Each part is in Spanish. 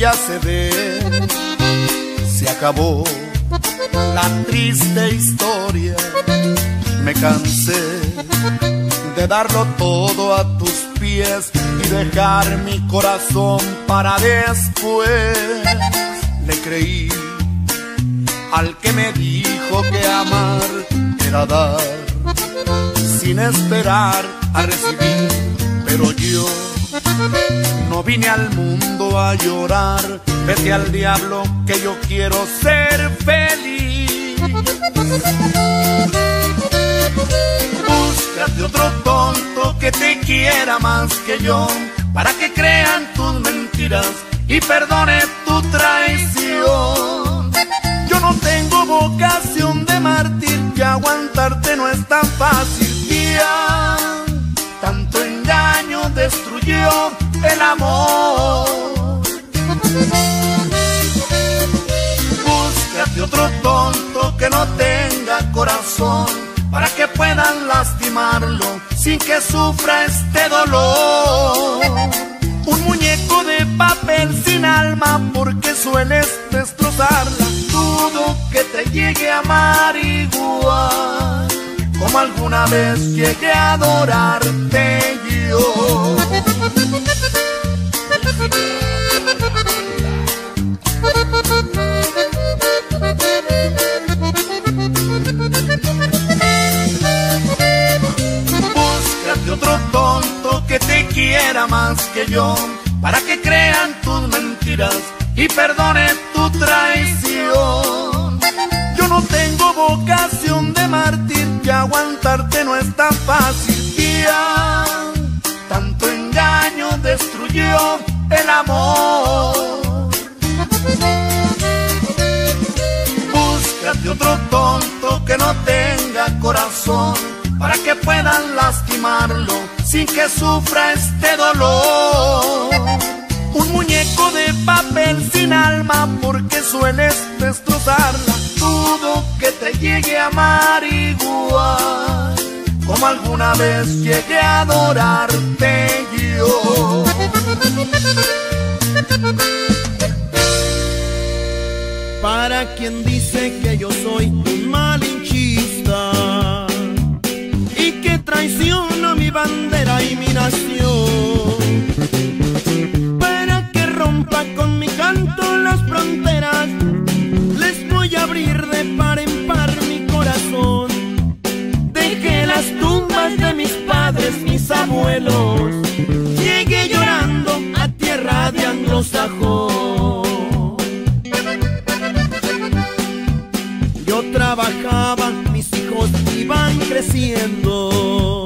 ya se ve, se acabó la triste historia. Me cansé de darlo todo a tus pies y dejar mi corazón para después. Le creí al que me dijo que amar era dar, sin esperar a recibir. Pero yo no vine al mundo a llorar, vete al diablo que yo quiero ser feliz. Búscate otro tonto que te quiera más que yo, para que crean tus mentiras y perdone tu traición. Yo no tengo vocación de mártir, que aguantarte no es tan fácil, tía. Tanto engaño destruyó el amor. Búscate otro tonto que no tenga corazón, para que puedan lastimarlo sin que sufra este dolor. Un muñeco de papel sin alma, porque sueles destrozarla. Dudo que te llegue a amar igual como alguna vez llegué a adorarte yo. Búscate otro tonto que te quiera más que yo, para que crean tus mentiras y perdone tu traición. Yo no tengo vocación de mártir, que aguantarte no es tan fácil, tía. Tanto engaño destruyó el amor. Búscate otro tonto que no tenga corazón, para que puedan lastimarlo sin que sufra este dolor. Un muñeco de papel sin alma, porque sueles destrozarla. Dudo que te llegue a amar igual como alguna vez llegué a adorarte yo. Para quien dice que yo soy un malinchista y que traiciono mi bandera y mi nación, para que rompa con mi canto las fronteras, abrir de par en par mi corazón. Dejé las tumbas de mis padres, mis abuelos, llegué llorando a tierra de anglosajón. Yo trabajaba, mis hijos iban creciendo,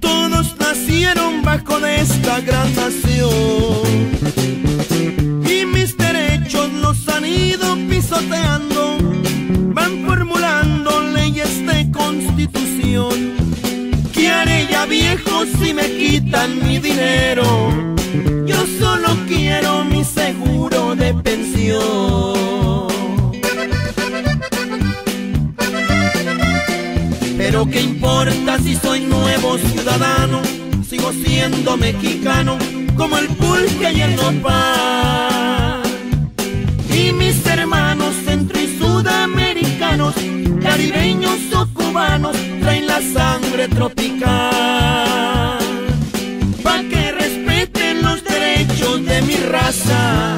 todos nacieron bajo de esta gran nación, y mis derechos los han ido pisoteando, van formulando leyes de constitución. ¿Qué haré ya viejo si me quitan mi dinero? Yo solo quiero mi seguro de pensión. Pero qué importa si soy nuevo ciudadano, sigo siendo mexicano como el pulque y el nopal. Y mis hermanos centro y sudamericanos, caribeños o cubanos, traen la sangre tropical. Pa' que respeten los derechos de mi raza,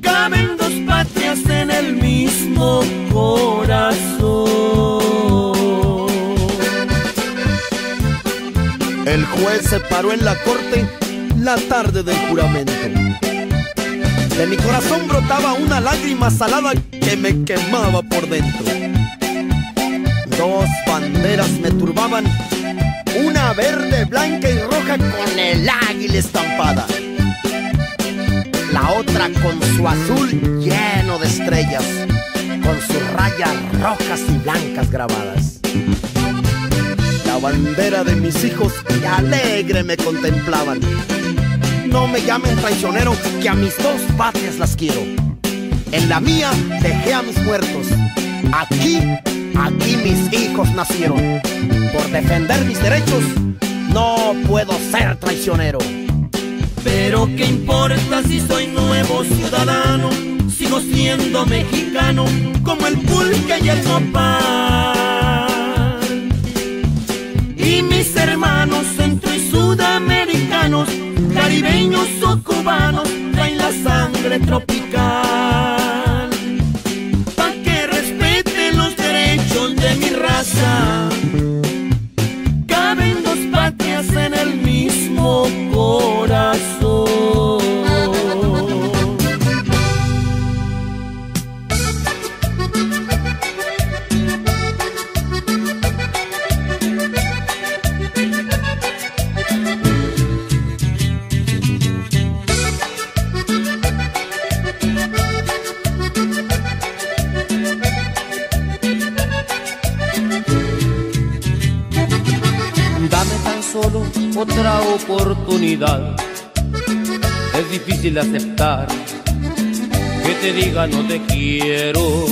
caben dos patrias en el mismo corazón. El juez se paró en la corte la tarde del juramento. De mi corazón brotaba una lágrima salada que me quemaba por dentro. Dos banderas me turbaban, una verde, blanca y roja con el águila estampada, la otra con su azul lleno de estrellas, con sus rayas rojas y blancas grabadas. La bandera de mis hijos que alegre me contemplaban. No me llamen traicionero, que a mis dos patrias las quiero. En la mía dejé a mis muertos, aquí mis hijos nacieron. Por defender mis derechos no puedo ser traicionero. Pero qué importa si soy nuevo ciudadano, sigo siendo mexicano, como el pulque y el nopal. Y mis hermanos centro y sudamericanos, caribeños o cubanos, traen la sangre tropical. Pa' que respeten los derechos de mi raza, caben dos patrias en el mismo corazón. Otra oportunidad, es difícil aceptar que te diga no te quiero.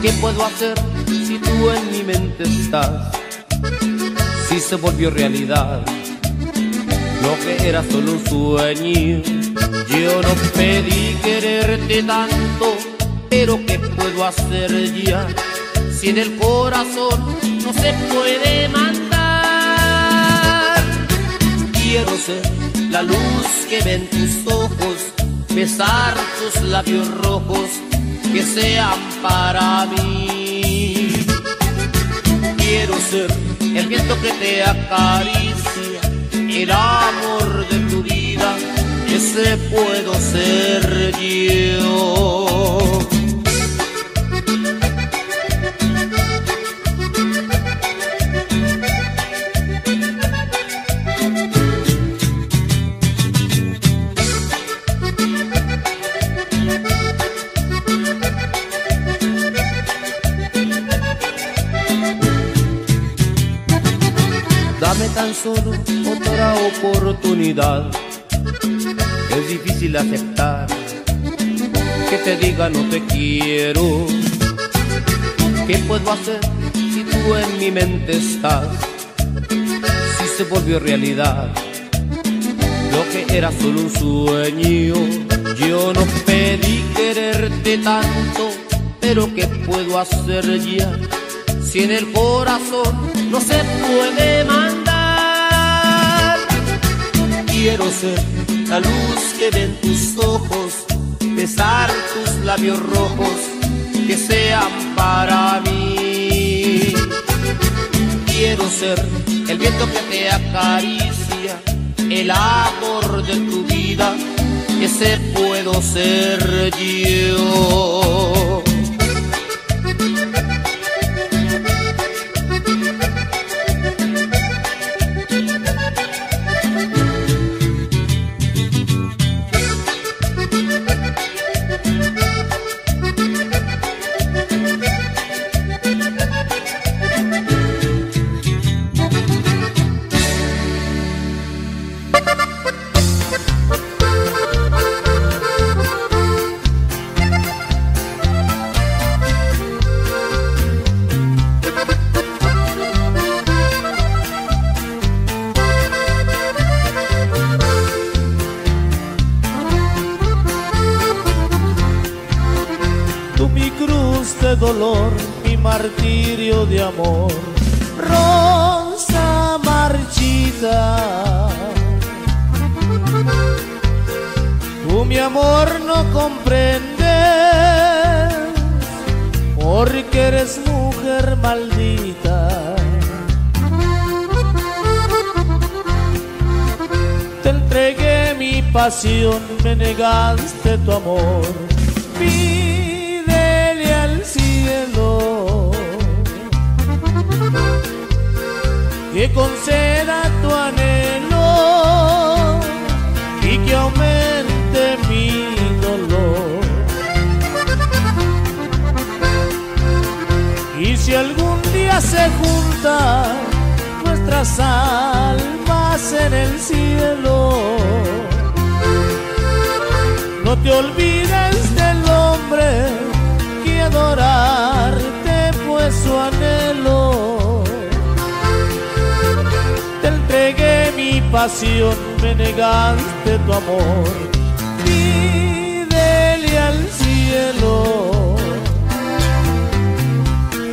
¿Qué puedo hacer si tú en mi mente estás? Si se volvió realidad lo que era solo un sueño. Yo no pedí quererte tanto, pero ¿qué puedo hacer ya? Si en el corazón no se puede mandar. Quiero ser la luz que ve en tus ojos, besar tus labios rojos, que sean para mí. Quiero ser el viento que te acaricia, el amor de tu vida, ese puedo ser yo. Dame tan solo otra oportunidad, es difícil aceptar que te diga no te quiero. ¿Qué puedo hacer si tú en mi mente estás? Si se volvió realidad lo que era solo un sueño. Yo no pedí quererte tanto, pero ¿qué puedo hacer ya? Si en el corazón no se puede mandar. Quiero ser la luz que ve en tus ojos, besar tus labios rojos, que sean para mí. Quiero ser el viento que te acaricia, el amor de tu vida, ese puedo ser yo. Dolor, mi martirio de amor, rosa marchita. Tú mi amor no comprendes, porque eres mujer maldita. Te entregué mi pasión, me negaste tu amor. Pídele al cielo que conceda tu anhelo y que aumente mi dolor. Y si algún día se juntan nuestras almas en el cielo, no te olvides del hombre adorarte fue su anhelo. Te entregué mi pasión, me negaste tu amor. Pídele al cielo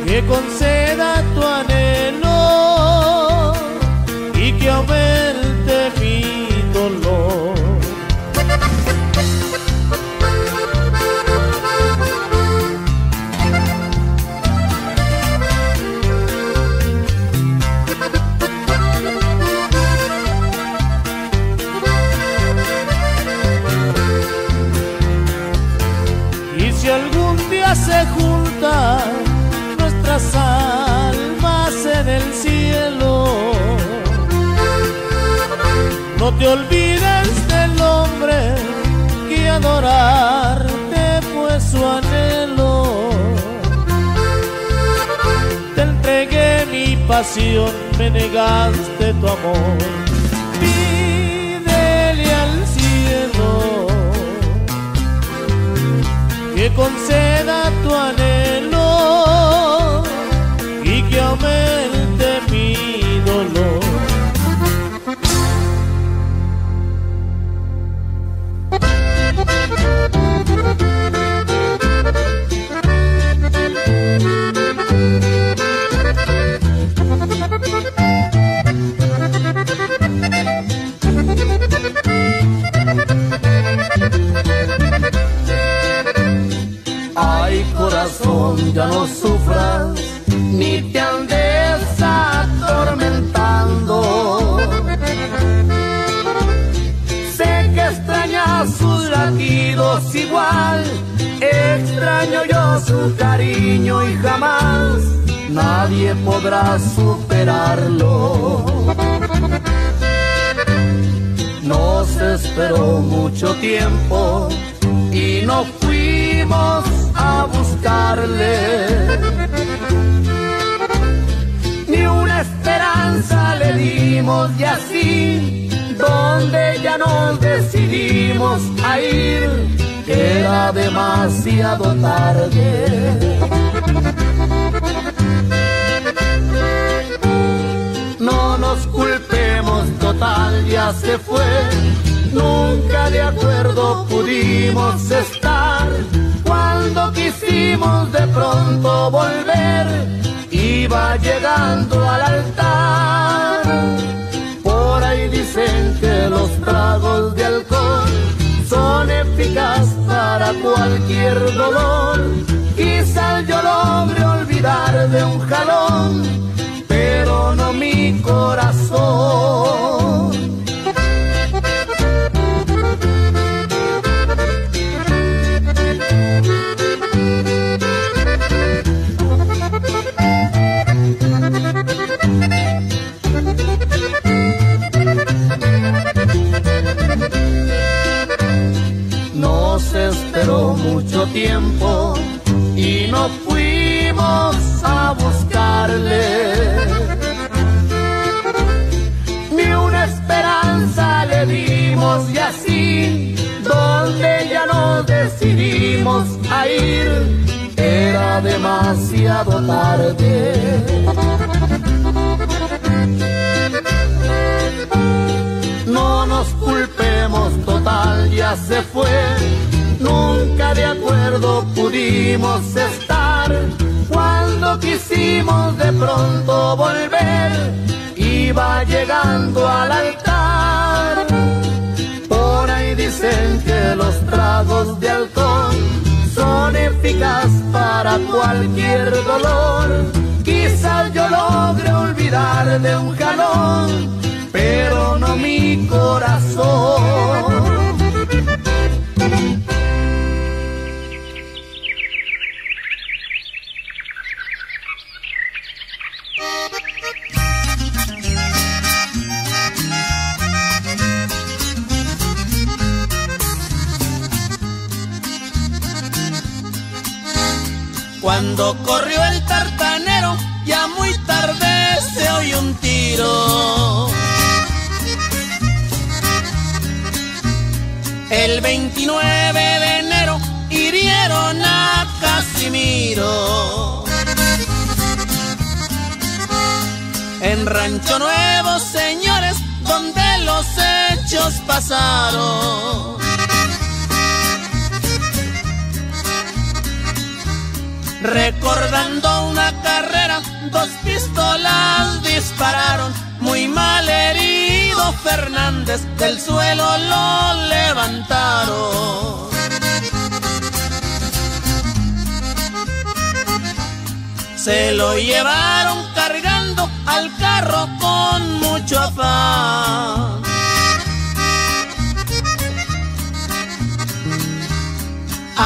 que conceda tu anhelo y que aumente mi dolor. Se juntan nuestras almas en el cielo, no te olvides del hombre que adorarte fue su anhelo. Te entregué mi pasión, me negaste tu amor. Pídele al cielo que conceda tu anhelo y que aumente mi dolor. Ya no sufras, ni te andes atormentando. Sé que extrañas sus latidos igual, extraño yo su cariño y jamás nadie podrá superarlo. Nos esperó mucho tiempo y no fuimos a buscarle, ni una esperanza le dimos, y así donde ya nos decidimos a ir, era demasiado tarde. No nos culpemos, total ya se fue, nunca de acuerdo pudimos estar. Cuando quisimos de pronto volver, iba llegando al altar. Por ahí dicen que los tragos de alcohol son eficaces para cualquier dolor. Quizás yo logre olvidar de un jalón, pero no mi corazón. Esperó mucho tiempo y no fuimos a buscarle, ni una esperanza le dimos, y así donde ya nos decidimos a ir, era demasiado tarde. No nos culpemos, total ya se fue, nunca de acuerdo pudimos estar. Cuando quisimos de pronto volver, iba llegando al altar. Por ahí dicen que los tragos de alcohol son eficaces para cualquier dolor. Quizás yo logre olvidar de un jalón, pero no mi corazón. Cuando corrió el tartanero, ya muy tarde se oyó un tiro. El 29 de enero hirieron a Casimiro. En Rancho Nuevo, señores, donde los hechos pasaron. Recordando una carrera, dos pistolas dispararon. Muy mal herido Fernández, del suelo lo levantaron. Se lo llevaron cargando al carro con mucho afán.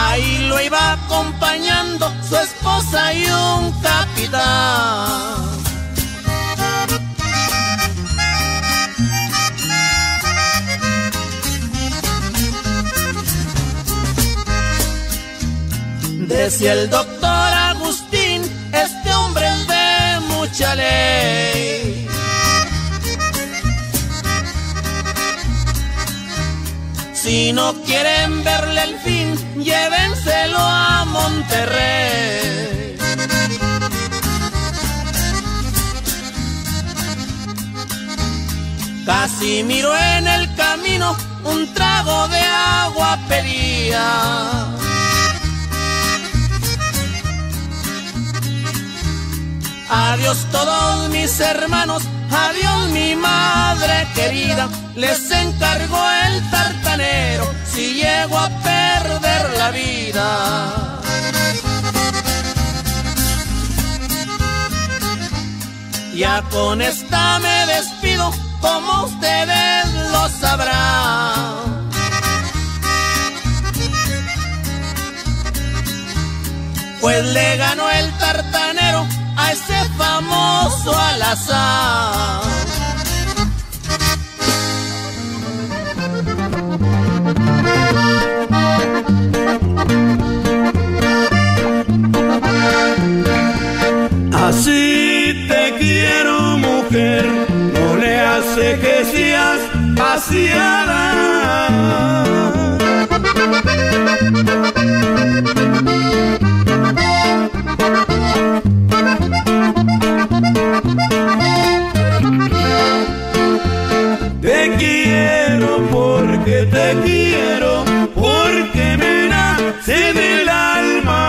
Ahí lo iba acompañando su esposa y un capitán. Decía el doctor Agustín, este hombre es de mucha ley. Si no quieren verle el fin, llévenselo a Monterrey. Casi miró en el camino, un trago de agua pedía. Adiós todos mis hermanos, adiós mi madre querida, les encargó el tartanero si llego a perder la vida. Ya con esta me despido, como ustedes lo sabrán. Pues le ganó el tartanero a ese famoso al azar. Así te quiero, mujer, no le hace que seas vaciada. Te quiero porque te quiero, porque me nace del alma.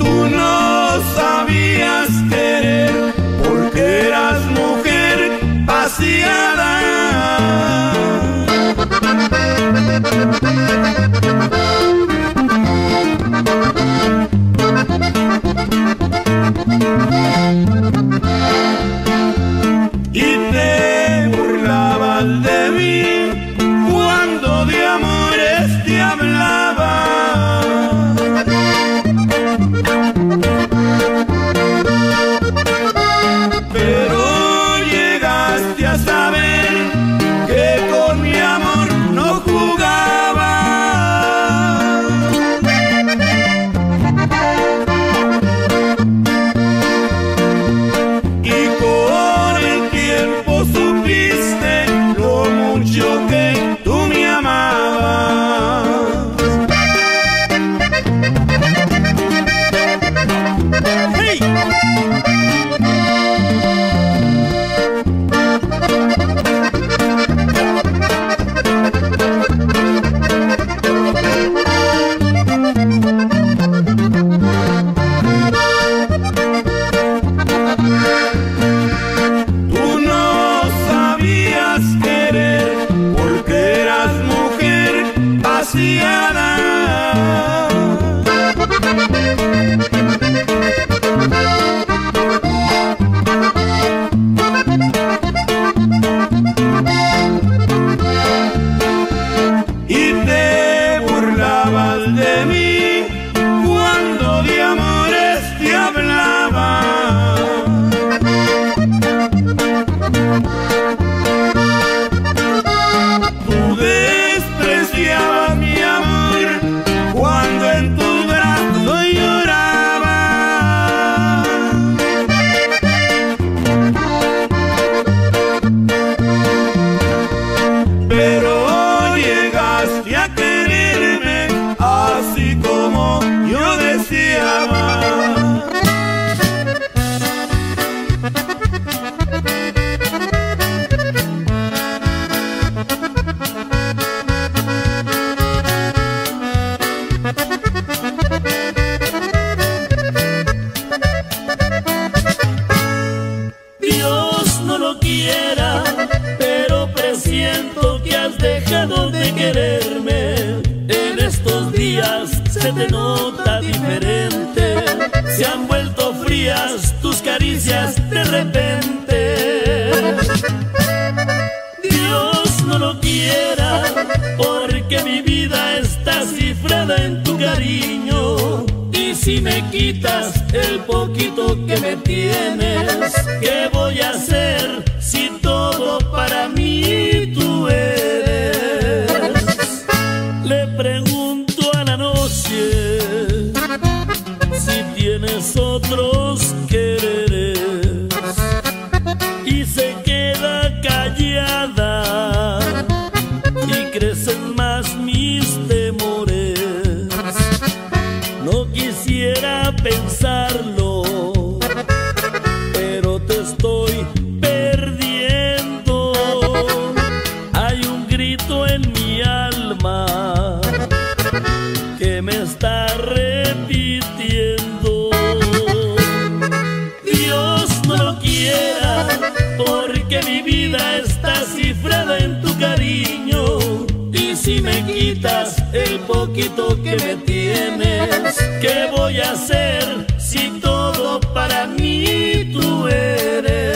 Tú no sabías quiera, pero presiento que has dejado de quererme. En estos días se te nota diferente, se han vuelto frías tus caricias de repente. Dios no lo quiera, porque mi vida está cifrada en tu cariño. Y si me quitas el poquito que me tienes, ¿qué voy a hacer si todo para mí tú eres? Le pregunto a la noche si tienes otros quereres, y se queda callada y crecen más mis temores. No quisiera pensarlo, pero te estoy perdiendo. Hay un grito en mi alma que me está repitiendo. Dios no lo quiera, porque mi vida está cifrada en tu cariño. Y si me quitas el poquito que me tienes, ¿qué voy a hacer si todo para mí tú eres?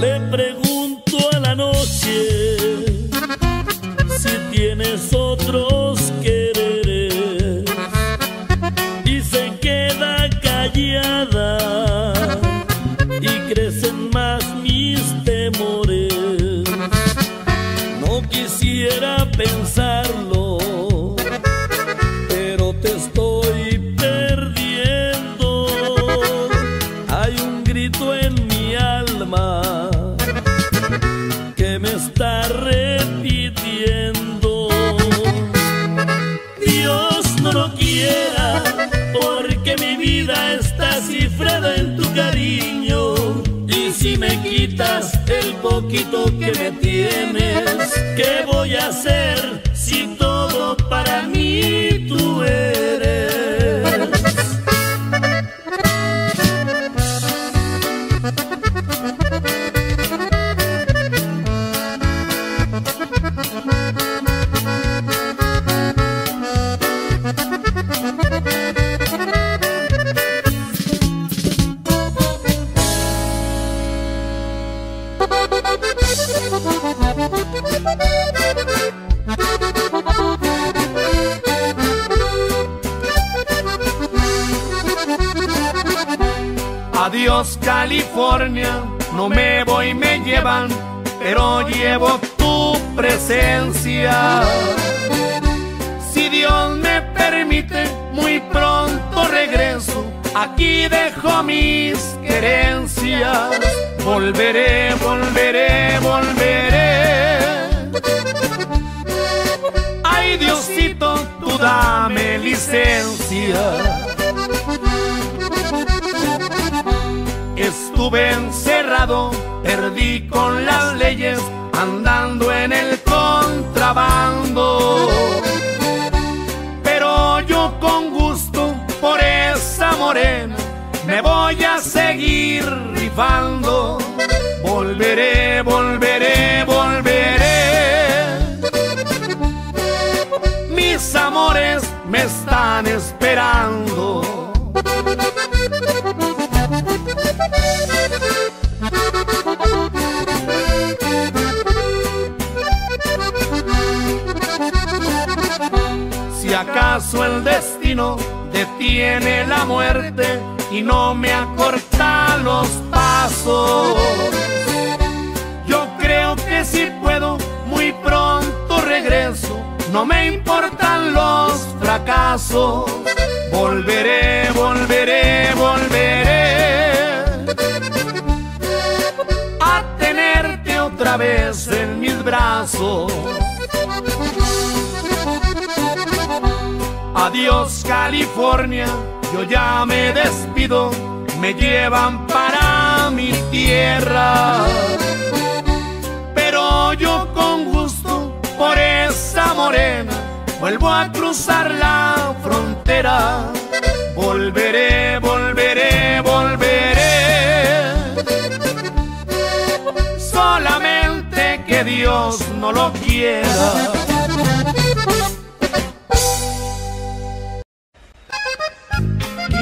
Le pregunto a la noche si tienes otros quereres, y se queda callada y crecen más mis temores. No quisiera pensarlo, pero te estoy perdiendo. Hay un grito en mi alma que me está repitiendo. Dios no lo quiera, porque mi vida está cifrada en tu cariño. Y si me quitas el poquito que me tienes, ¿qué voy a hacer si todo para mí tú eres? Adiós California, no me voy, me llevan, pero llevo tu presencia. Si Dios me permite, muy pronto regreso, aquí dejo mis querencias. Volveré, volveré, volveré. Ay Diosito, tú dame licencia. Estuve encerrado, perdí con las leyes, andando en el contrabando. Pero yo con gusto por esa morena me voy a seguir rifando. Volveré, volveré, volveré. Mis amores me están esperando. Si acaso el destino detiene la muerte y no me acorta los pasos, yo creo que si puedo muy pronto regreso, no me importan los fracasos. Volveré, volveré, volveré a tenerte otra vez en mis brazos. Adiós California, yo ya me despido, me llevan para mi tierra, pero yo con gusto por esa morena vuelvo a cruzar la frontera. Volveré, volveré, volveré, solamente que Dios no lo quiera. Lo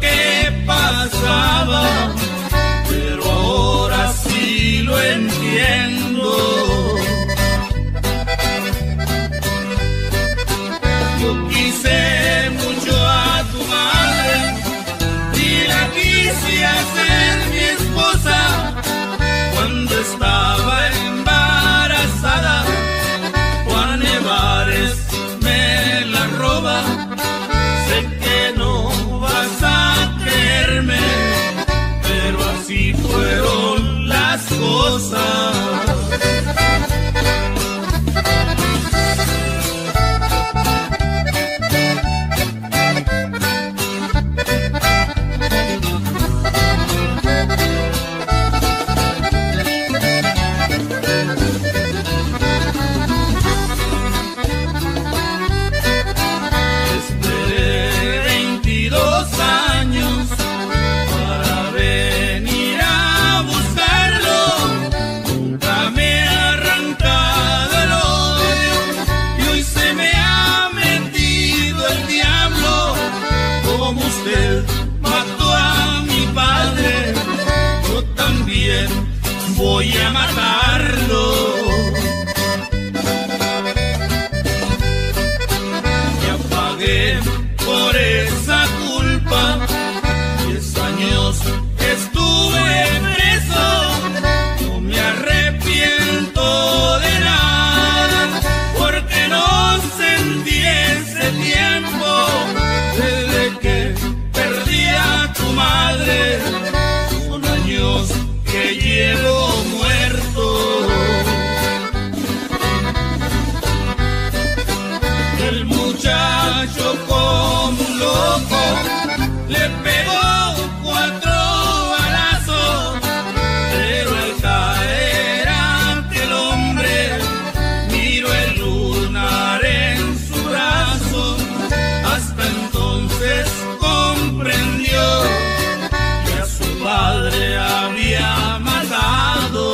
que pasaba voy a matarlo. Ya pagué por esa culpa, 10 años estuve preso. No me arrepiento de nada, porque no sentí ese tiempo desde que perdí a tu madre. Son años que llevo muerto. El muchacho como un loco le pegó 4 balazos, pero al caer ante el hombre miró el lunar en su brazo. Hasta entonces comprendió que a su padre había matado.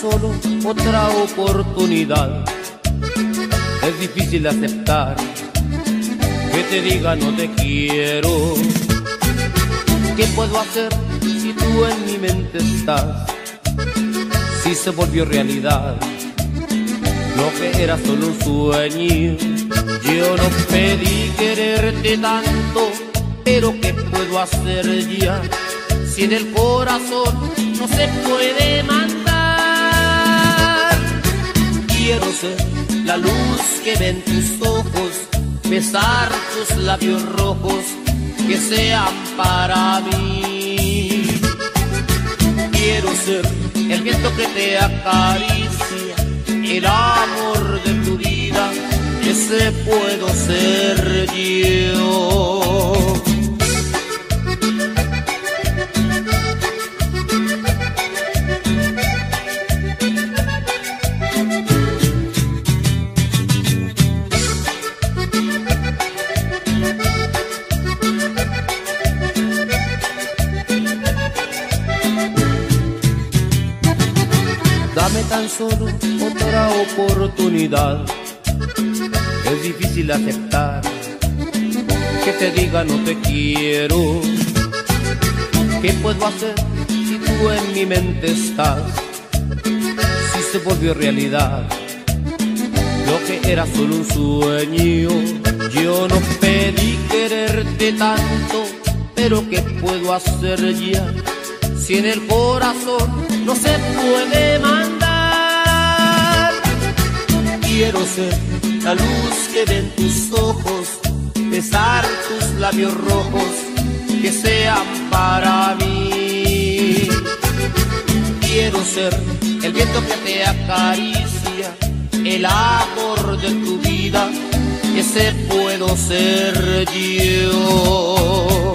Solo otra oportunidad. Es difícil aceptar que te diga no te quiero. ¿Qué puedo hacer si tú en mi mente estás? Si se volvió realidad lo que era solo un sueño. Yo no pedí quererte tanto, pero ¿qué puedo hacer ya? Si en el corazón no se puede mandar. Quiero ser la luz que ve en tus ojos, besar tus labios rojos que sean para mí. Quiero ser el viento que te acaricia, el amor de tu vida, ese puedo ser yo. Dame tan solo otra oportunidad. Es difícil aceptar que te diga no te quiero. ¿Qué puedo hacer si tú en mi mente estás? Si se volvió realidad lo que era solo un sueño. Yo no pedí quererte tanto, pero ¿qué puedo hacer ya? Si en el corazón no se puede mandar. Quiero ser la luz que ve en tus ojos, besar tus labios rojos que sean para mí. Quiero ser el viento que te acaricia, el amor de tu vida, ese puedo ser yo.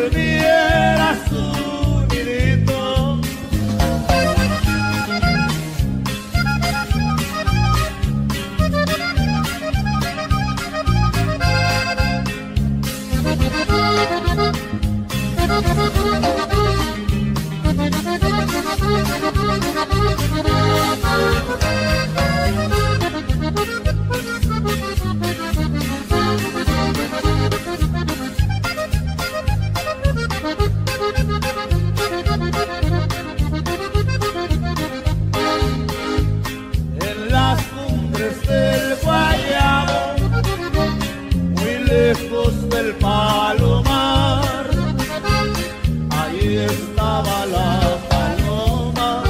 cantaba la paloma,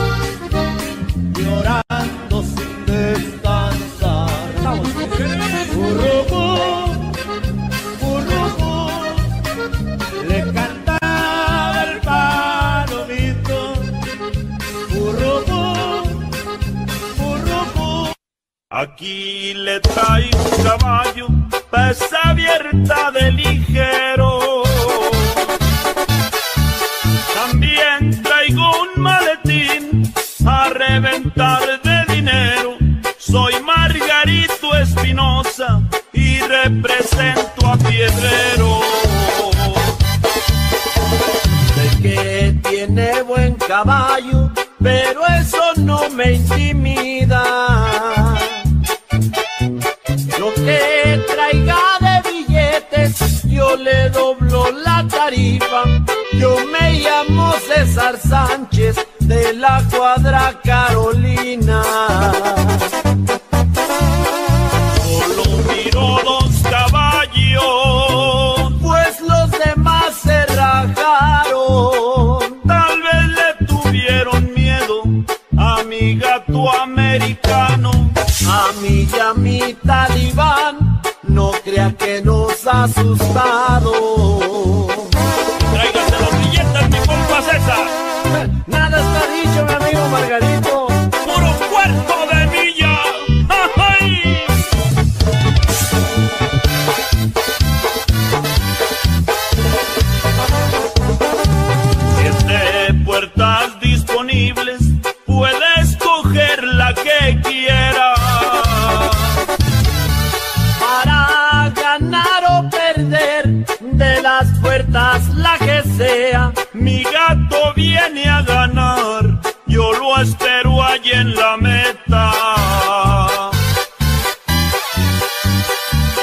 llorando sin descansar. Currucú, currucú, le cantaba el palomito. Currucú, currucú. Aquí le trae un caballo, pesa abierta de ligero. También traigo un maletín a reventar de dinero. Soy Margarito Espinosa y represento a Piedrero. Sé que tiene buen caballo, pero eso no me intimida. Lo que traiga de billetes, yo le doblo la tarifa. Yo me llamo César Sánchez, de la cuadra Carolina. Solo miro dos caballos, pues los demás se rajaron. Tal vez le tuvieron miedo a mi gato americano. A mí y a mi talibán, no crea que nos ha asustado. Tráigase los billetes, mi compa César. Nada está dicho, mi amigo Margarito. Puro cuarto de milla. ¡Ay! Siete puertas disponibles, puede escoger la que quiera. De las puertas la que sea, mi gato viene a ganar, yo lo espero allí en la meta.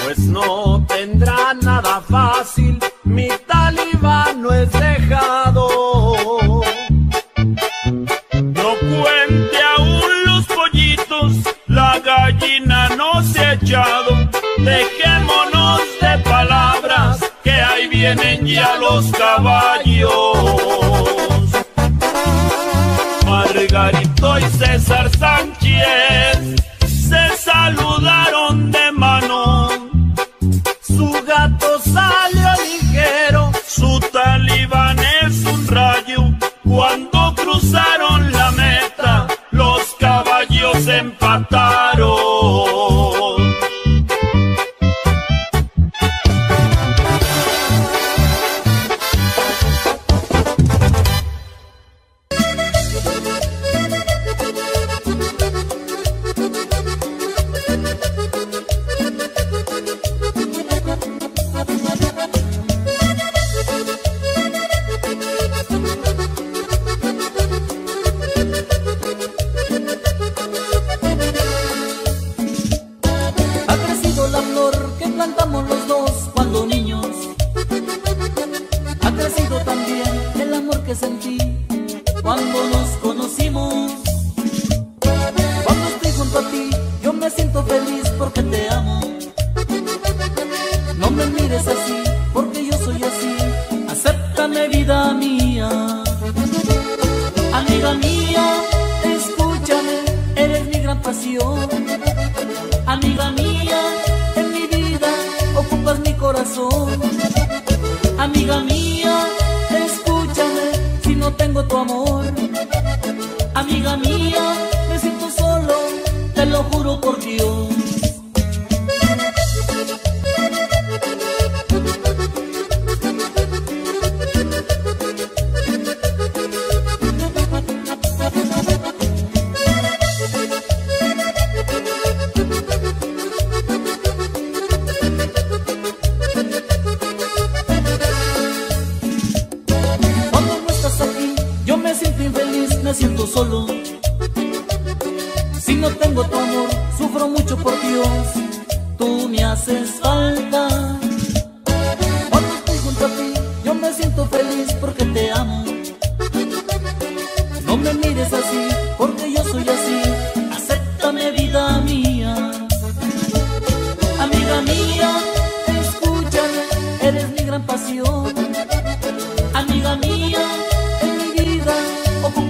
Pues no tendrá nada fácil, mi talibán no es dejado. No cuente aún los pollitos, la gallina no se ha echado. Dejémonos de palabras, que ahí vienen ya los caballos. Margarito y César Sánchez se saludaron de mano. Su gato salió ligero, su talibán es un rayo. Cuando cruzaron la meta, los caballos empataron. Pasión, amiga mía, en mi vida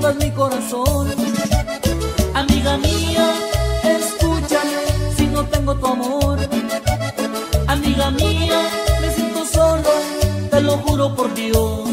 llevas mi corazón. Amiga mía, escúchame, si no tengo tu amor. Amiga mía, me siento solo, te lo juro por Dios.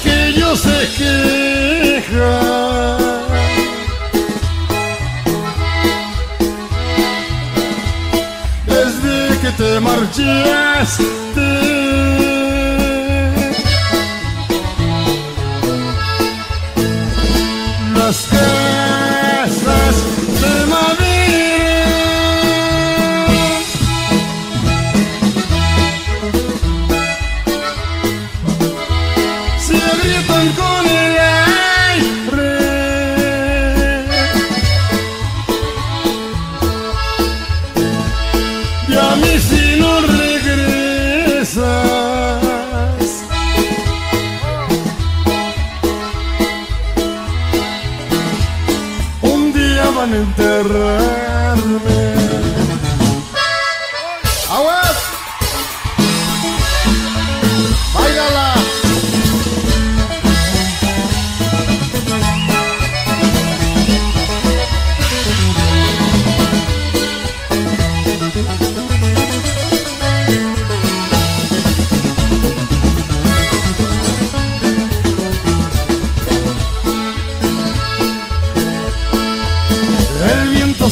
aquellos se quejan. Desde que te marchaste, las casas de madera se agrietan con el aire y a mí si no regresas un día van a enterrarme.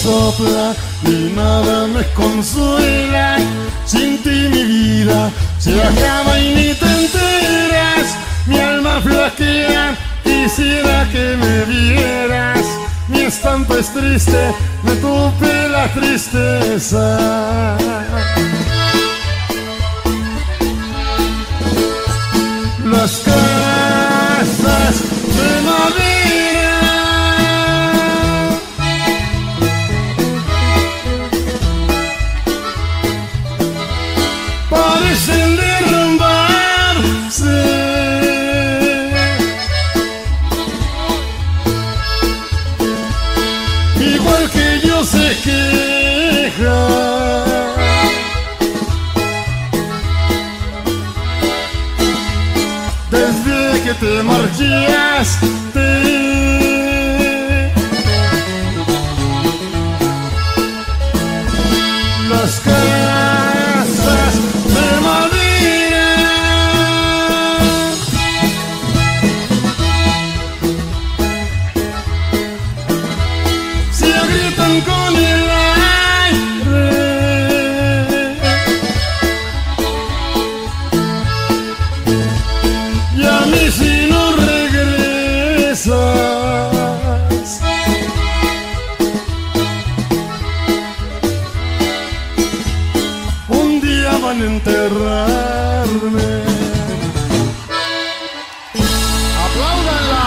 Sopla y nada me consuela, sin ti mi vida se acaba y ni te enteras. Mi alma flaquea, quisiera que me vieras. Mi estampa es triste, me tupe la tristeza. Las casas de madera parecen derrumbarse igual que yo se queja. Desde que te marchaste, las casas de madera se agrietan con el aire y a mí si no regresas un día van a enterrarme. ¡Apláudanla!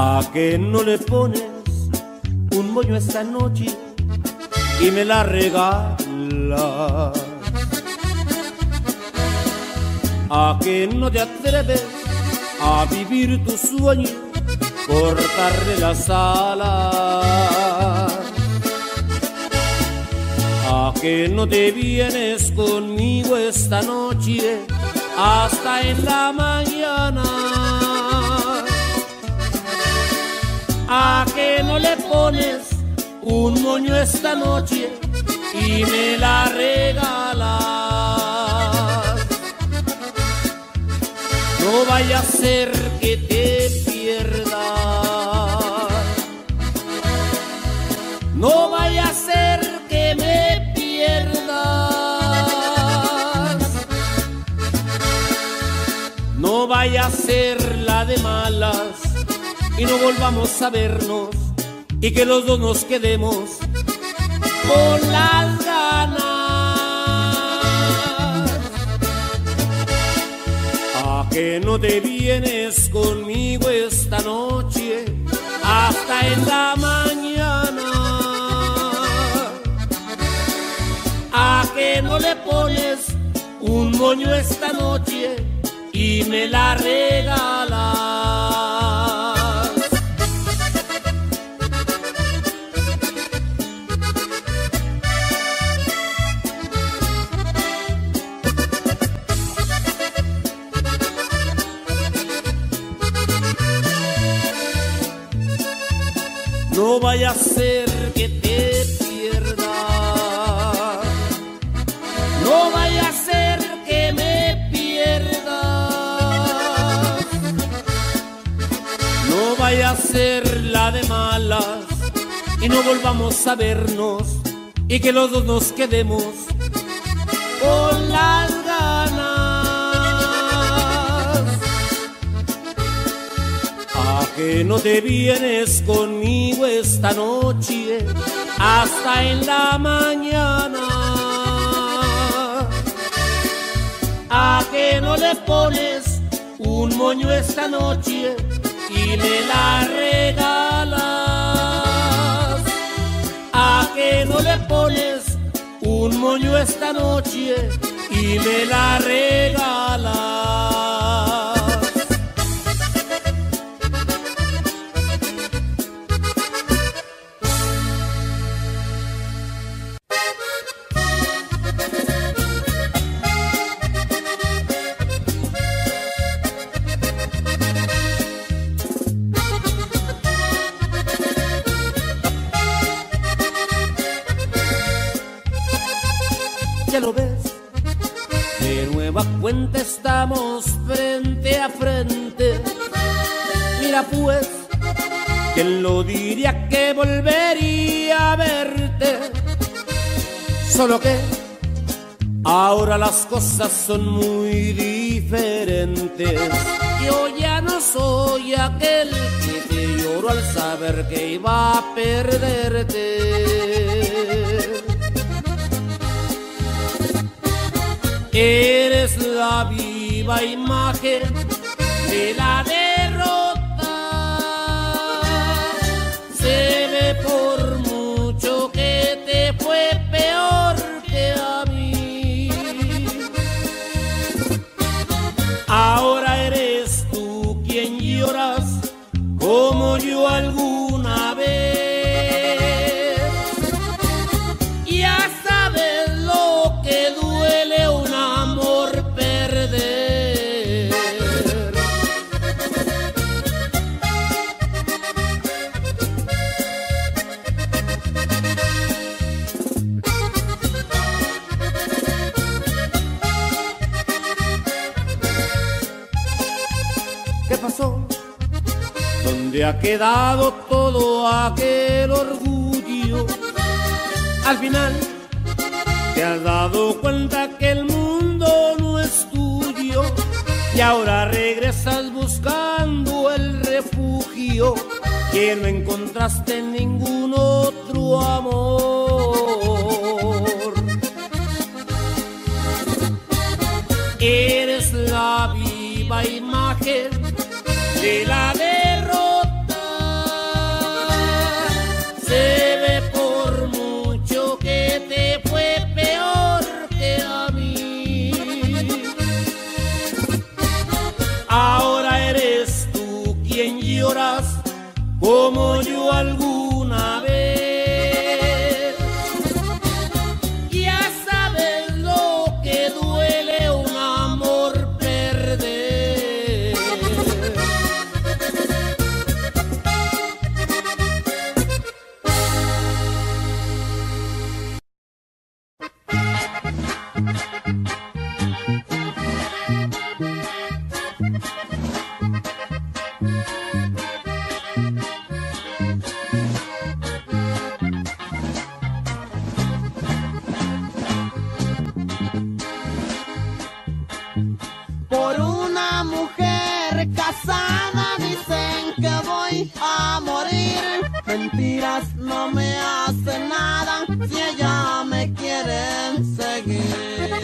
¿A qué no le pones un moño esta noche y me la regalas? ¿A que no te atreves a vivir tu sueño, cortarle las alas? ¿A que no te vienes conmigo esta noche hasta en la mañana? ¿A que no le pones un moño esta noche y me la regalas? No vaya a ser que te pierdas, no vaya a ser que me pierdas, no vaya a ser la de malas y no volvamos a vernos y que los dos nos quedemos con las ganas. ¿A que no te vienes conmigo esta noche hasta en la mañana? ¿A que no le pones un moño esta noche y me la regalas? vaya a ser que te pierdas, no vaya a ser que me pierdas, no vaya a ser la de malas y no volvamos a vernos y que los dos nos quedemos con las ganas. ¿A que no te vienes conmigo esta noche hasta en la mañana? ¿A que no le pones un moño esta noche y me la regalas? ¿A que no le pones un moño esta noche y me la regalas? Ya lo ves, de nueva cuenta estamos frente a frente. Mira pues, ¿quién lo diría que volvería a verte? Solo que ahora las cosas son muy diferentes. Yo ya no soy aquel que te lloró al saber que iba a perderte. Eres la viva imagen de la derrota. Se ve por mucho que te fue peor que a mí. Ahora eres tú quien lloras como yo alguna vez. ¿Dónde ha quedado todo aquel orgullo? Al final te has dado cuenta que el mundo no es tuyo y ahora regresas buscando el refugio que no encontraste en ningún otro amor. Eres la viva imagen de la derrota. Se ve por mucho que te fue peor que a mí. Ahora eres tú quien lloras como yo alguna vez. Por una mujer casada dicen que voy a morir. Mentiras, no me hace nada si ella me quiere seguir.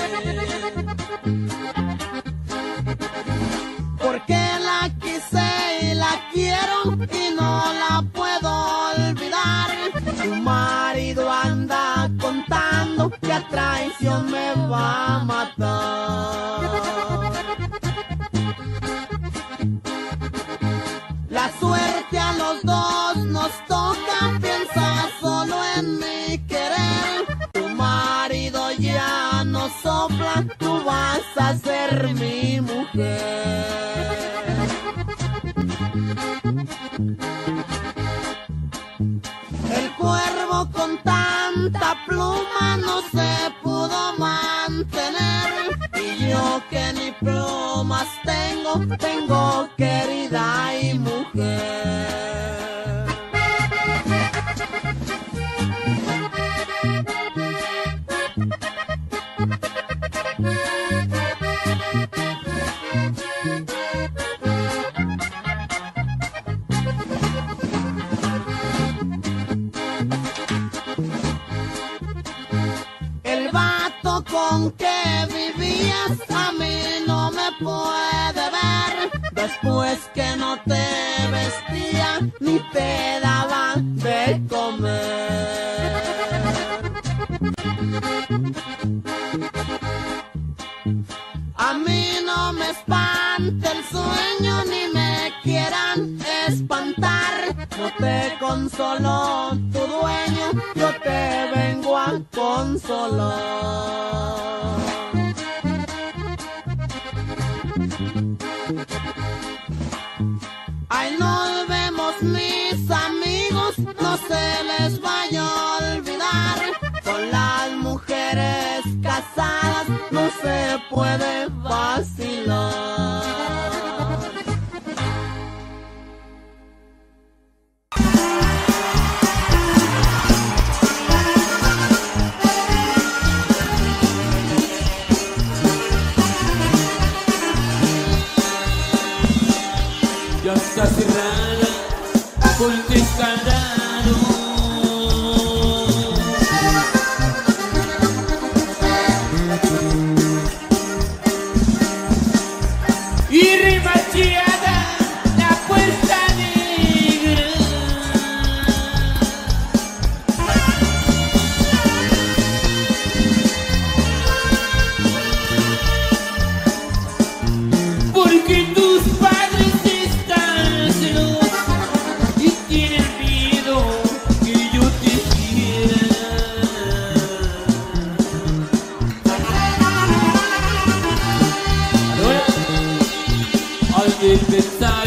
Porque la quise y la quiero y no la puedo olvidar. Tu marido anda contando que a traición me va a matar. Suerte a los dos nos toca, piensa solo en mi querer. Tu marido ya no sopla, tú vas a ser mi mujer. yo que ni plumas tengo, tengo querida y mujer. El vato con que vivías a mí no me puede ver, después que no te vestía ni te daba de comer. A mí no me espanta el sueño ni me quieran espantar, no te consoló tu dueño, yo te vengo a consolar. Ay, nos vemos mis amigos, no se les vaya a olvidar, con las mujeres casadas no se puede vacilar. Ya está cerrada con el descalado, y remachada la puerta negra. Porque tus padres de pensar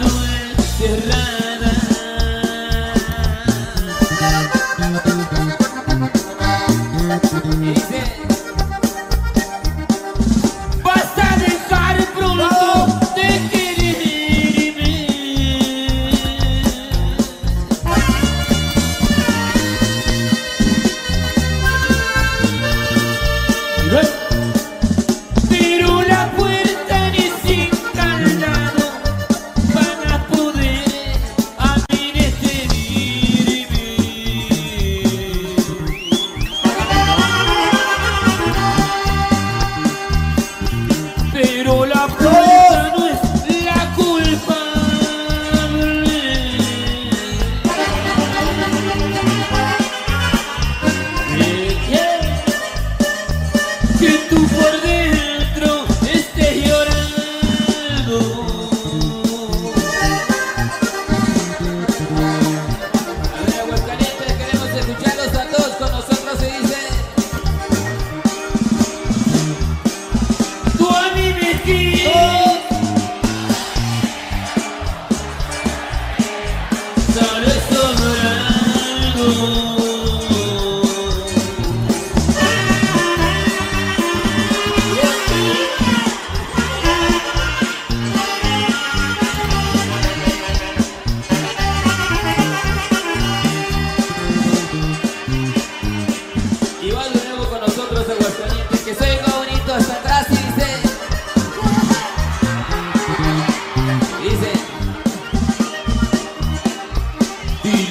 noche es cerrada, vas a dejar pronto de quererme, pero la puerta ni siquiera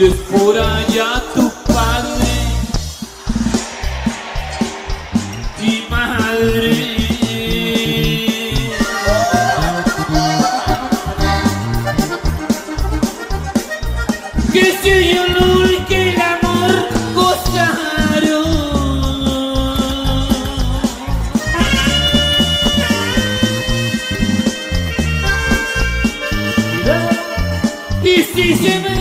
es por allá tu padre y madre, que si el honor y que el amor gozaron, y si se me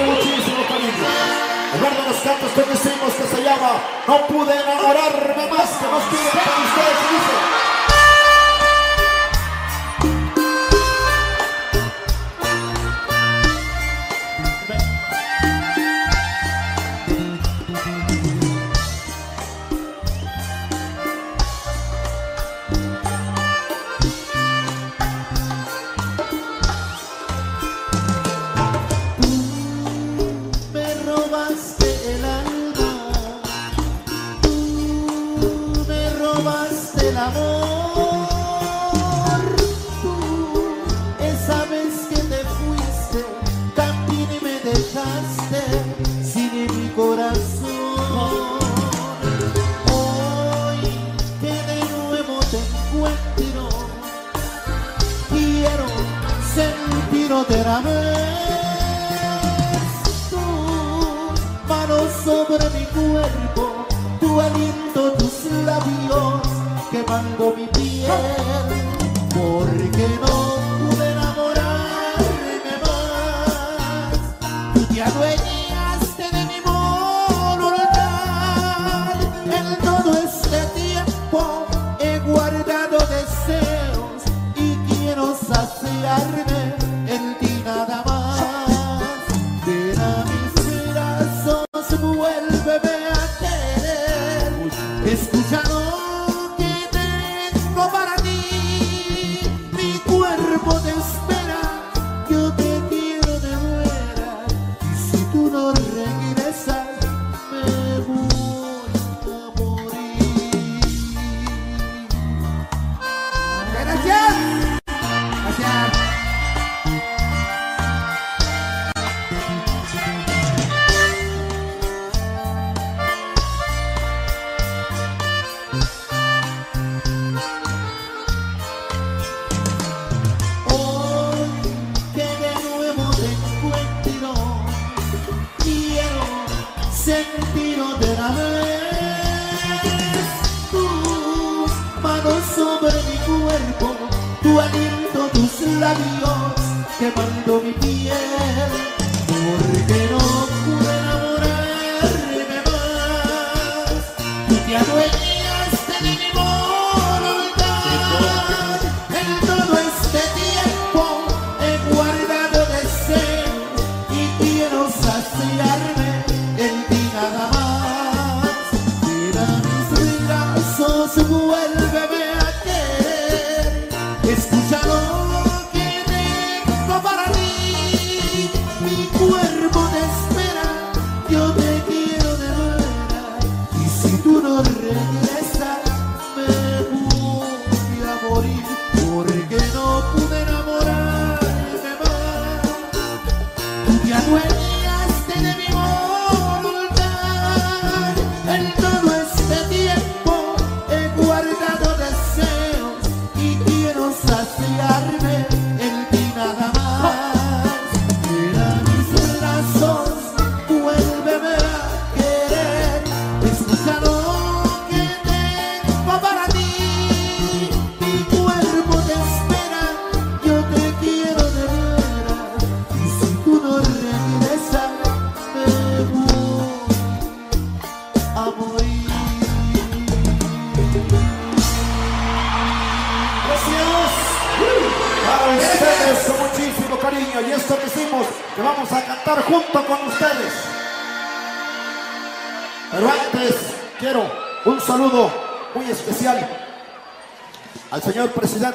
con muchísimo cariño. El lugar de los cantos que hicimos, que se llama No pude enamorarme más, que nos piden para ustedes, dice. Otra vez tus manos sobre mi cuerpo, tu aliento, tus labios quemando mi piel, porque no pude enamorarme más. Tú te adueñaste de mi voluntad. En todo este tiempo he guardado deseos y quiero saciarme.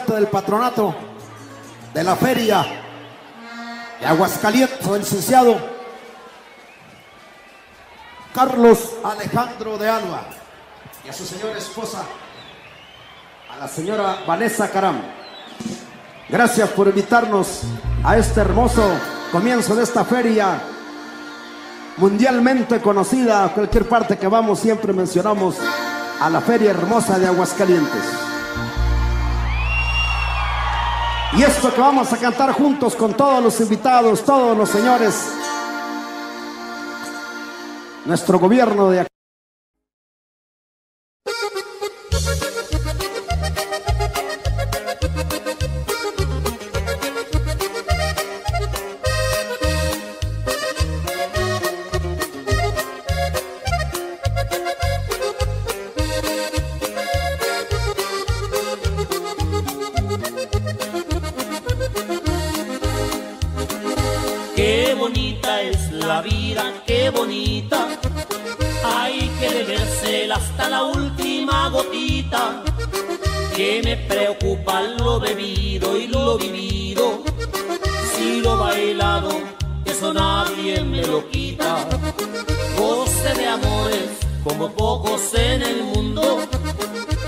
Del patronato de la feria de Aguascalientes, el licenciado Carlos Alejandro de Alba y a su señora esposa, a la señora Vanessa Caram. Gracias por invitarnos a este hermoso comienzo de esta feria mundialmente conocida. A cualquier parte que vamos siempre mencionamos a la feria hermosa de Aguascalientes. Y esto que vamos a cantar juntos con todos los invitados, todos los señores, nuestro gobierno de aquí. la vida, qué bonita. Hay que bebérsela hasta la última gotita. Que me preocupa lo bebido y lo vivido. Si lo bailado, eso nadie me lo quita. Goce de amores como pocos en el mundo.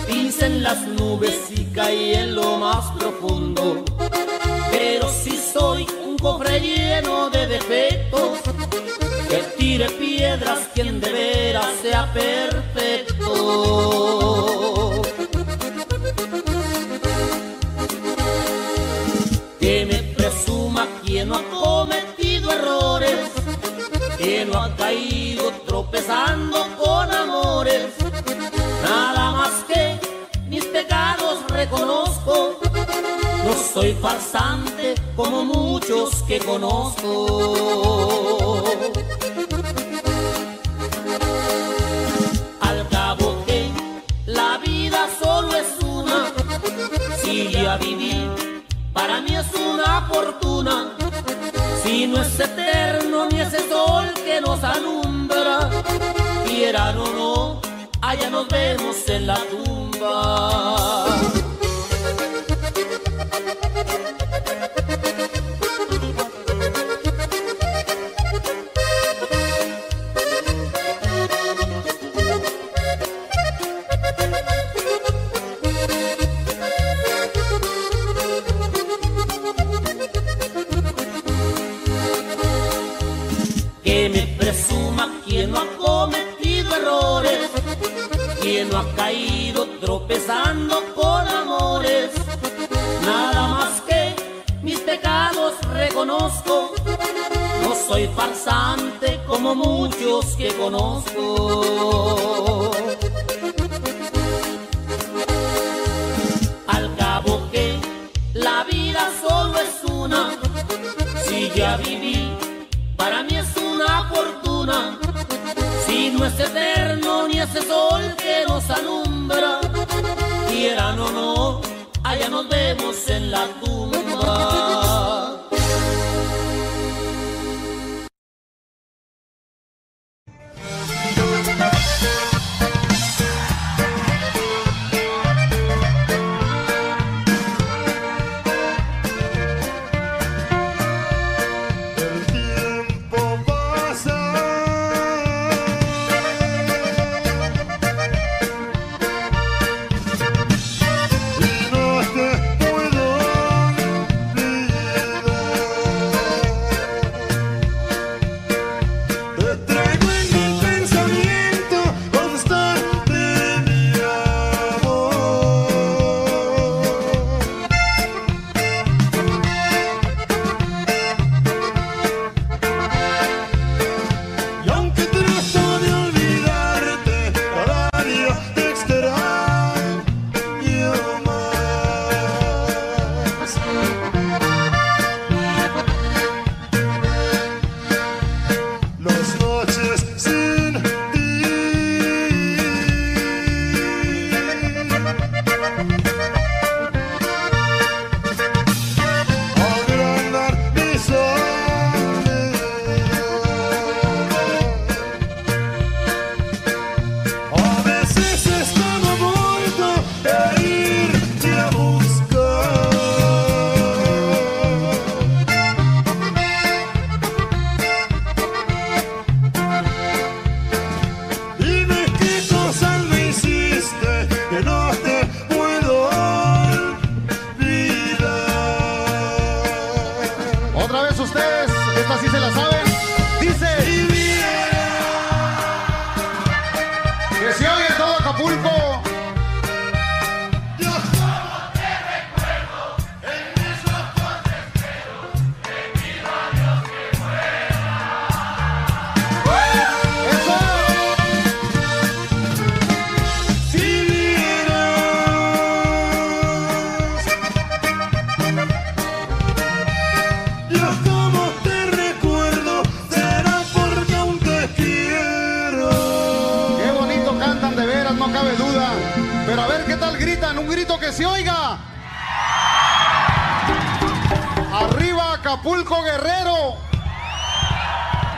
Dicen las nubes y caí en lo más profundo. Pero si soy un cofre lleno de defectos, que tire piedras quien de veras sea perfecto. Que me presuma quien no ha cometido errores, que no ha caído tropezando con amores. Nada más que mis pecados reconozco, no soy farsante como muchos que conozco. Al cabo que la vida solo es una, si ya viví, para mí es una fortuna. Si no es eterno ni ese sol que nos alumbra, quieran o no, allá nos vemos en la tumba. Que me presuma quien no ha cometido errores, quien no ha caído tropezando con amores. Nada más que mis pecados reconozco, no soy farsante como muchos que conozco. Al cabo que la vida solo es una, si ya viví, para mí es una fortuna. Si no es eterno ni ese sol que nos alumbra, quieran o no, allá nos vemos en la tumba.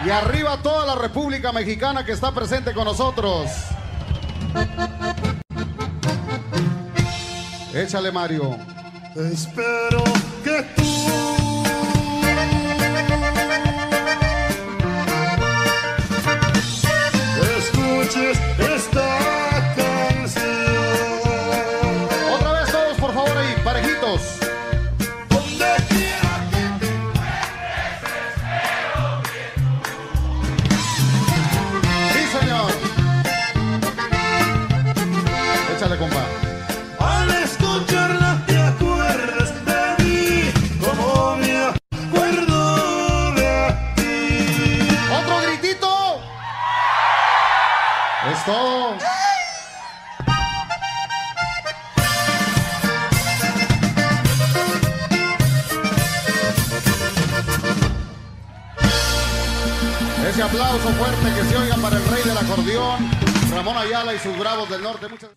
Y arriba toda la República Mexicana que está presente con nosotros. Échale, Mario. Espero que tú... esta canción. Otra vez todos, por favor, ahí, parejitos. Donde quiera que te encuentres, espero que tú. Sí, señor. Échale, compa. Al escucharla te acuerdas de mí, como me acuerdo de ti. Otro gritito. Es todo. Ese aplauso fuerte que se oiga para el rey del acordeón, Ramón Ayala y sus Bravos del Norte. Muchas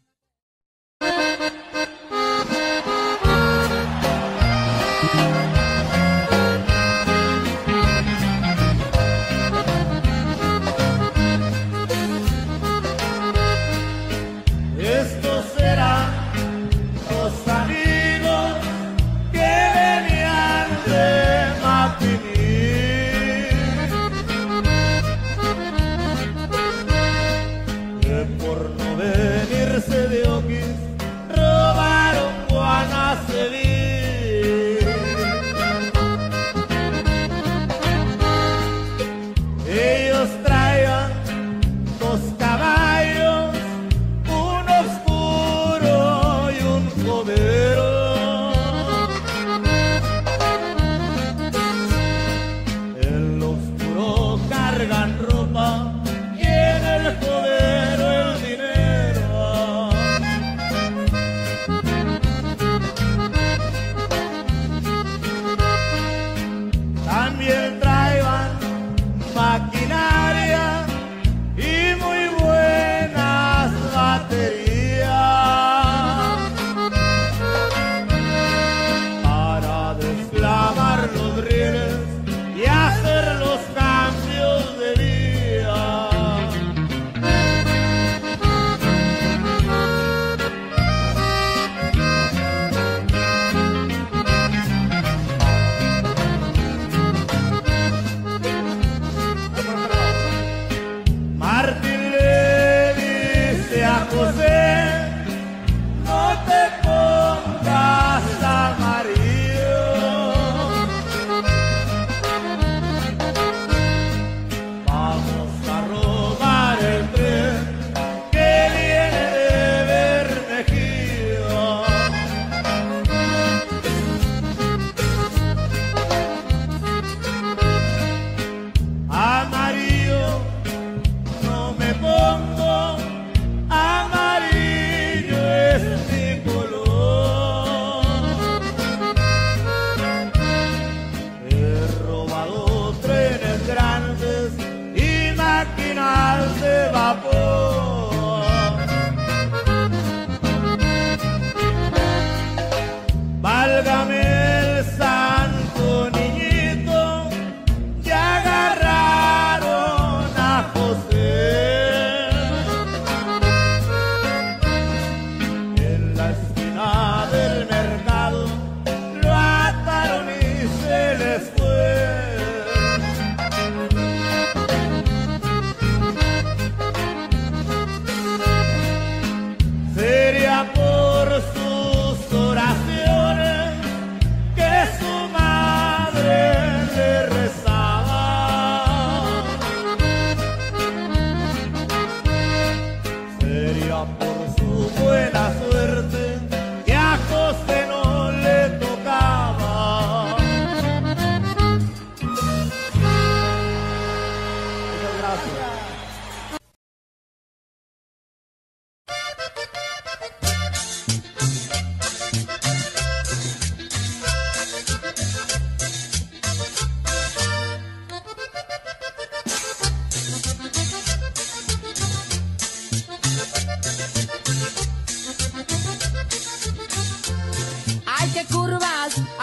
robaron Juana Sevilla.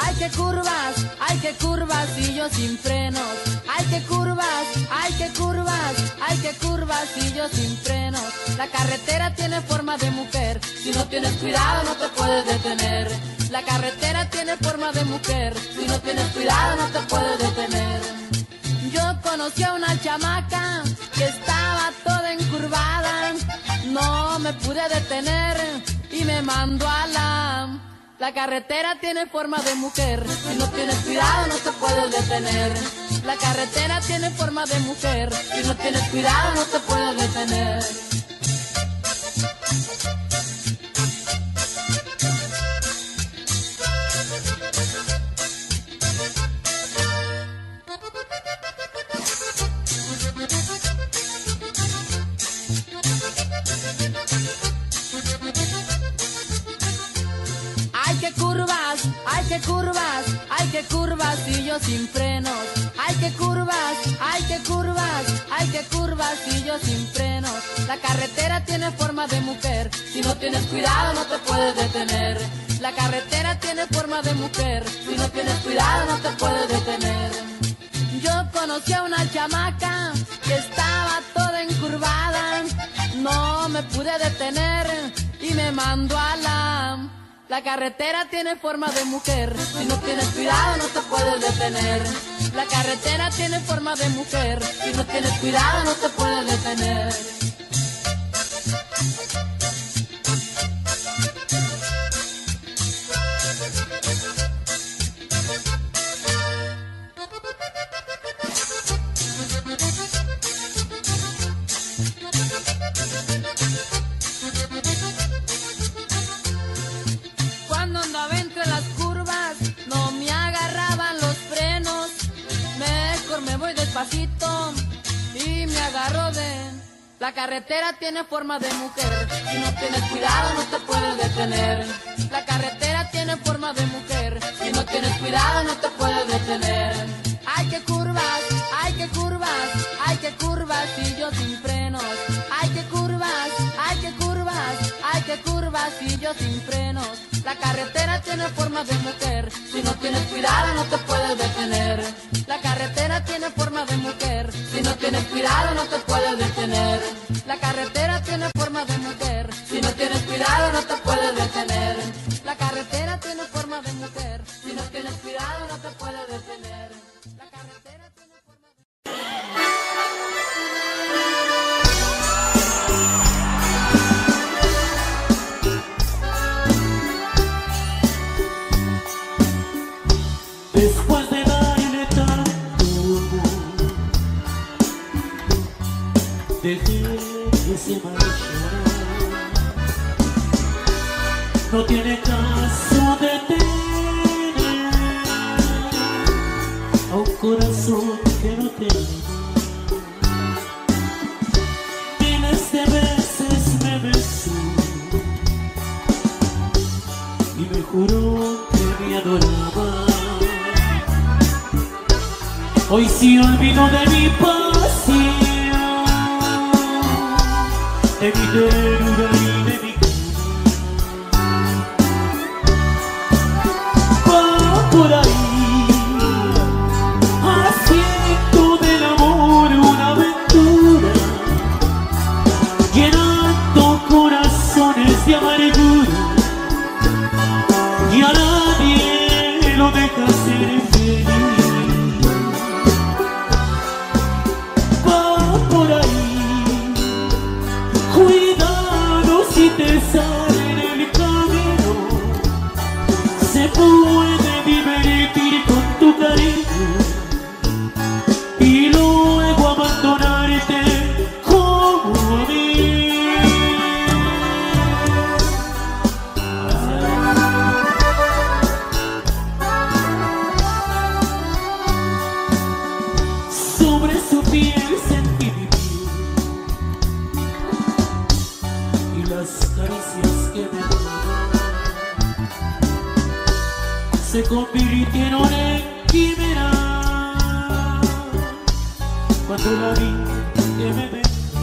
ay que curvas y yo sin frenos. Ay que curvas, y yo sin frenos. La carretera tiene forma de mujer, si no tienes cuidado no te puedes detener. La carretera tiene forma de mujer, si no tienes cuidado no te puedes detener. Yo conocí a una chamaca que estaba toda encurvada, no me pude detener y me mandó a la... La carretera tiene forma de mujer, si no tienes cuidado no te puedes detener. La carretera tiene forma de mujer, si no tienes cuidado no te puedes detener. Ay que curvas y yo sin frenos. Ay que curvas, y yo sin frenos. La carretera tiene forma de mujer, si no tienes cuidado no te puedes detener. La carretera tiene forma de mujer, si no tienes cuidado no te puedes detener. Yo conocí a una chamaca que estaba toda encurvada, no me pude detener y me mandó a la... La carretera tiene forma de mujer, si no tienes cuidado no te puedes detener. La carretera tiene forma de mujer, si no tienes cuidado no te puedes detener. Y me agarro de... La carretera tiene forma de mujer, si no tienes cuidado no te puedes detener. La carretera tiene forma de mujer, si no tienes cuidado no te puedes detener. Ay que curvas, y yo sin frenos. Ay que curvas, y yo sin frenos. La carretera tiene forma de mujer, si no tienes cuidado no te puedes detener. La carretera tiene forma de mujer, si no tienes cuidado no te puedes detener. La carretera tiene forma de mujer, si no tienes cuidado no te puedes detener. La carretera tiene forma de mujer, si no tienes cuidado no te puedes detener. La carretera tiene forma de... Después de darle tanto amor, dejé que se marchara. No tiene caso detener a un corazón que no te ama. Miles de veces me besó y me juró que me adoraba. Hoy sí olvido de mi pasión, de mi deuda y de mi cura. Va por ahí, haciendo del amor una aventura, llenando corazones de amargura, y a nadie lo deja ser feliz. Te sale en el camino, se puede divertir con tu cariño y luego abandonarte como a mí. Sobre su piel sentí mi piel y las caricias que me daban se convirtieron en quimera cuando la vi que me besó.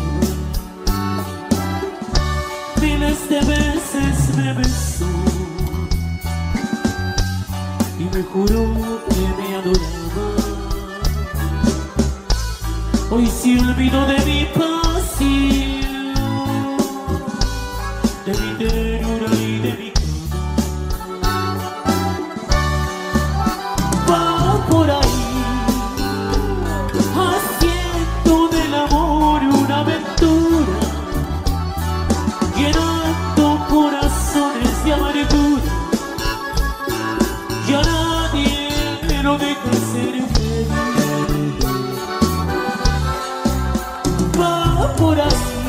Miles de veces me besó y y me juró que me adoraba. Hoy se olvidó de mi pasión, de mi ternura y de mi cama. Va por ahí haciendo del amor una aventura, llenando corazones de amargura. Ya nadie lo deja ser feliz. Va por así,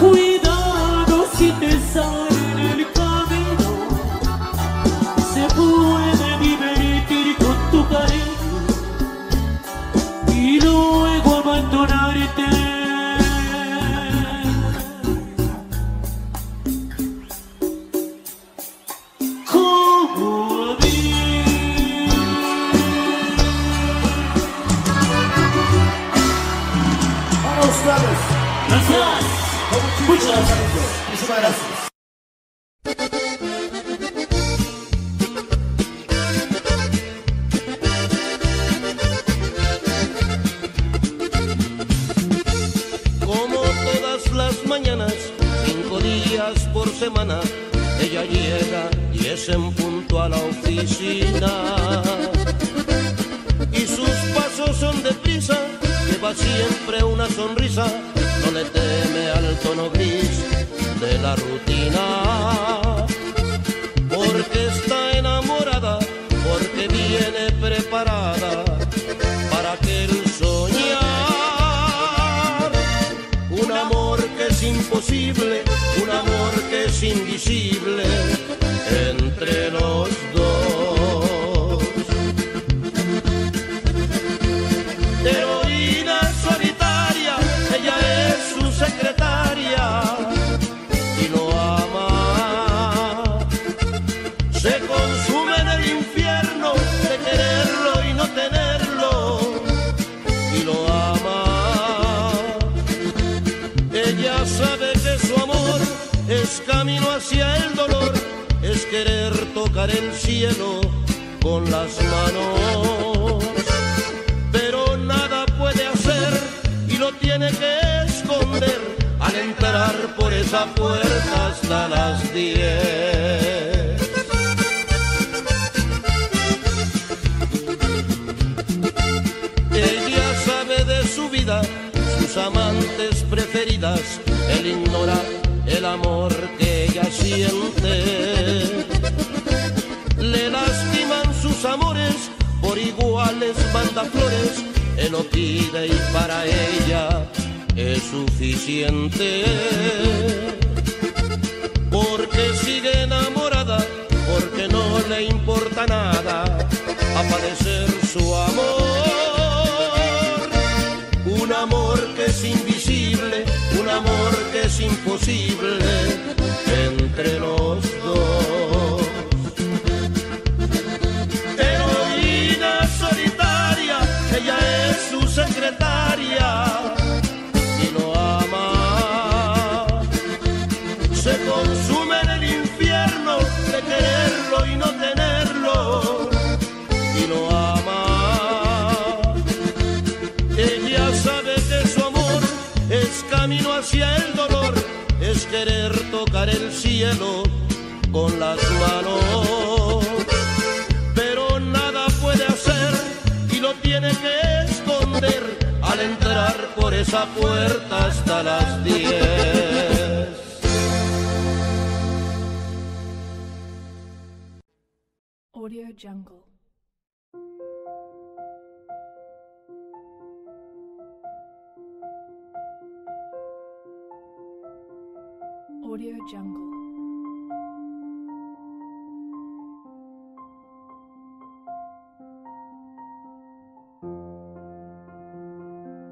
cuidado si te sale en el camino. Se puede divertir con tu cariño y luego abandonarte. Gracias. Muchas gracias. Muchas gracias. Como todas las mañanas, 5 días por semana, ella llega y es en punto a la oficina. Y sus pasos son deprisa, lleva siempre una sonrisa. No le teme al tono gris de la rutina, porque está enamorada, porque viene preparada para aquel soñar. Un amor que es imposible, un amor que es invisible entre los dos. Heroína solitaria, ella es secretaria y lo ama. Se consume en el infierno de quererlo y no tenerlo, y lo ama. Ella sabe que su amor es camino hacia el dolor, es querer tocar el cielo con las manos, pero nada puede hacer y lo tiene que al entrar por esa puerta hasta las 10. Ella sabe de su vida, sus amantes preferidas, él ignora el amor que ella siente. Le lastiman sus amores, por iguales manda flores, él lo pide y para ella es suficiente, porque sigue enamorada, porque no le importa nada aparecer su amor. Un amor que es invisible, un amor que es imposible entre los dos. Heroína solitaria, ella es su secretaria. Camino hacia el dolor es querer tocar el cielo con las manos, pero nada puede hacer y lo tiene que esconder al entrar por esa puerta hasta las 10. Audio Jungle. Audio Jungle.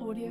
Audio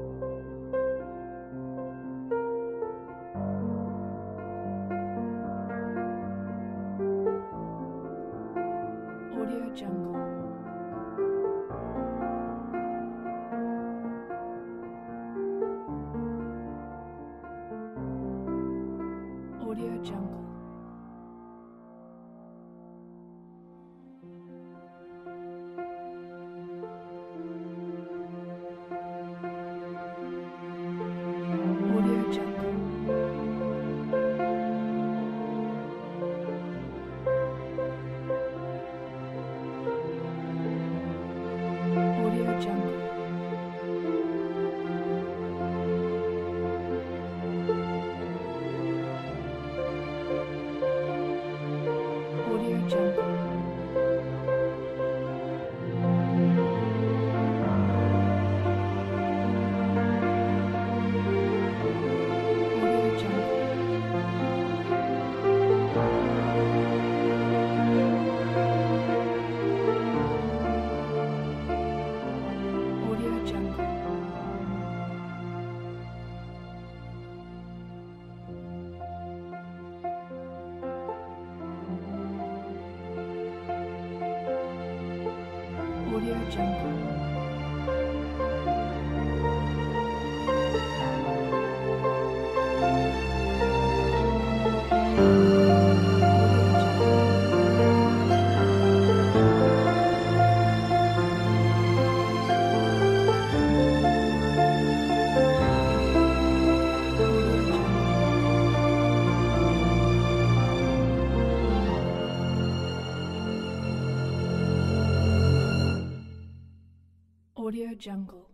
Jungle. jungle. Audio Jungle.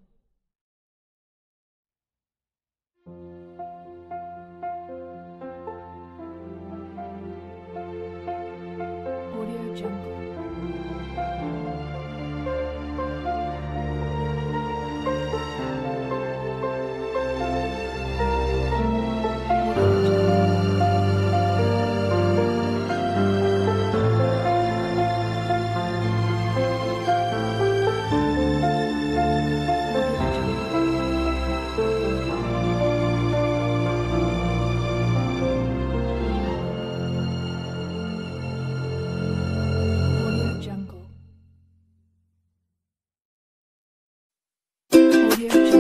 Audio Jungle. Here.